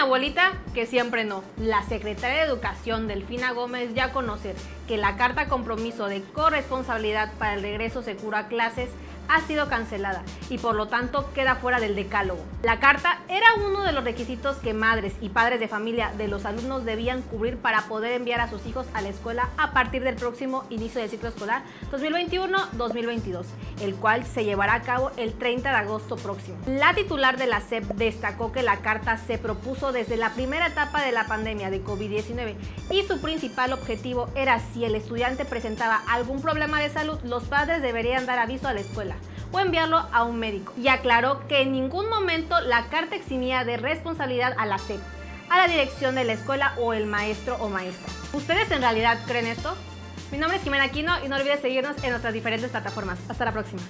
abuelita que siempre no. La secretaria de Educación, Delfina Gómez, dio a conocer que la carta compromiso de corresponsabilidad para el regreso seguro a clases ha sido cancelada y por lo tanto queda fuera del decálogo. La carta era uno de los requisitos que madres y padres de familia de los alumnos debían cubrir para poder enviar a sus hijos a la escuela a partir del próximo inicio del ciclo escolar 2021-2022, el cual se llevará a cabo el 30 de agosto próximo. La titular de la SEP destacó que la carta se propuso desde la primera etapa de la pandemia de COVID-19 y su principal objetivo era si el estudiante presentaba algún problema de salud, los padres deberían dar aviso a la escuela o enviarlo a un médico, y aclaró que en ningún momento la carta eximía de responsabilidad a la SEP, a la dirección de la escuela o el maestro o maestra. ¿Ustedes en realidad creen esto? Mi nombre es Jimena Aquino y no olvides seguirnos en nuestras diferentes plataformas. Hasta la próxima.